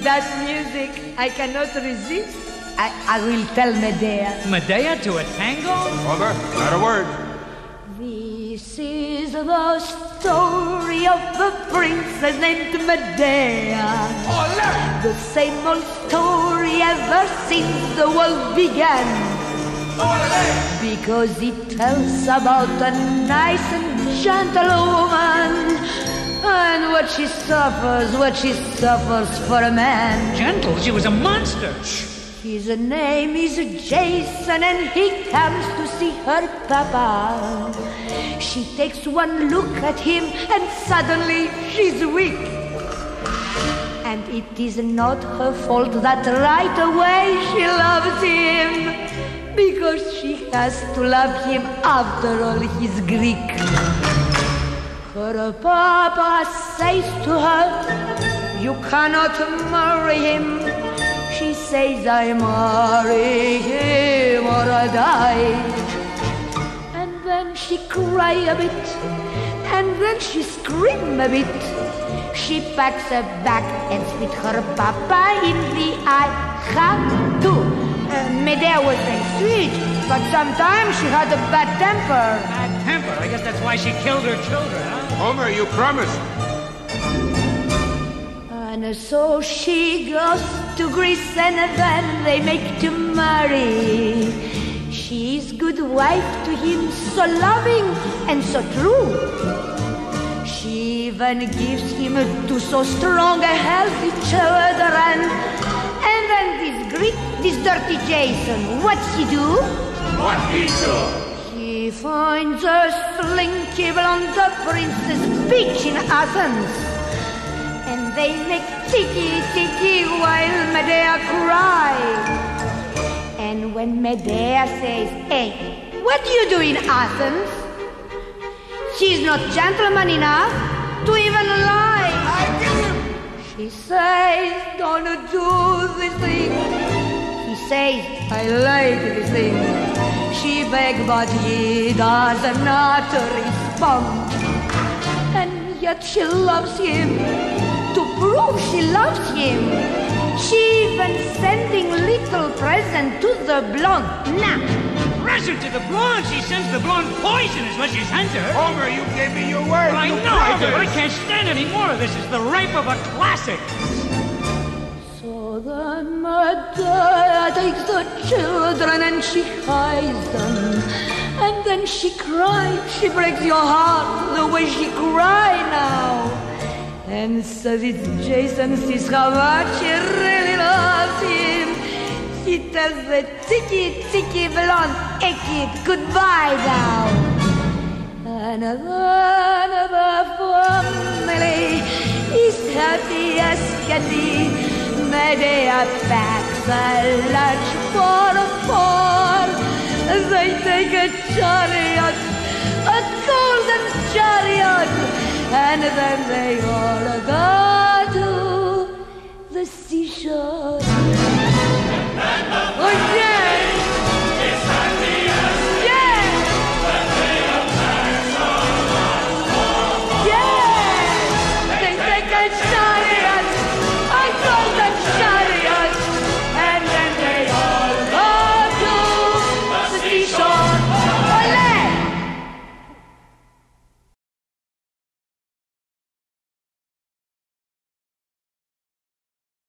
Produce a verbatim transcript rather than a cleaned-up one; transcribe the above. With that music, I cannot resist. I, I will tell Medea. Medea to a tango? Homer, not a word. This is the story of the princess named Medea. Hola! The same old story ever since the world began. Hola! Because it tells about a nice and gentle woman. And what she suffers, what she suffers for a man. Gentle, she was a monster. His name is Jason and he comes to see her papa. She takes one look at him and suddenly she's weak. And it is not her fault that right away she loves him, because she has to love him after all, he's Greek. Her papa says to her, you cannot marry him. She says, I marry him or I die. And then she cry a bit, and then she scream a bit. She packs her bag and spit her papa in the eye. How to? Uh, Medea was very sweet, but sometimes she had a bad temper. Bad temper? I guess that's why she killed her children, huh? Homer, you promised. And so she goes to Greece and then they make to marry. She's good wife to him, so loving and so true. She even gives him to so strong a healthy children. And then this Greek, this dirty Jason, what's he do? What he do? He finds a slinky blonde princess beach in Athens, and they make tiki tiki while Medea cries. And when Medea says, hey, what do you do in Athens? She's not gentleman enough to even lie. I did. She says, don't do this thing. He says, I like this thing. She begs, but he does not respond. And yet she loves him. To prove she loves him, she even sending little present to the blonde. Nah. Present to the blonde? She sends the blonde poison is what she sends her. Homer, you gave me your word. I know, but I can't stand any more. This is the rape of a classic. The mother takes the children and she hides them. And then she cries, she breaks your heart the way she cries now. And so this Jason sees how much she really loves him. She tells the tiki tiki blonde, hey kid, goodbye now. And then the family is happy as can be. Medea packs a lunch for four. They take a chariot, a golden chariot, and then they all go to the seashore.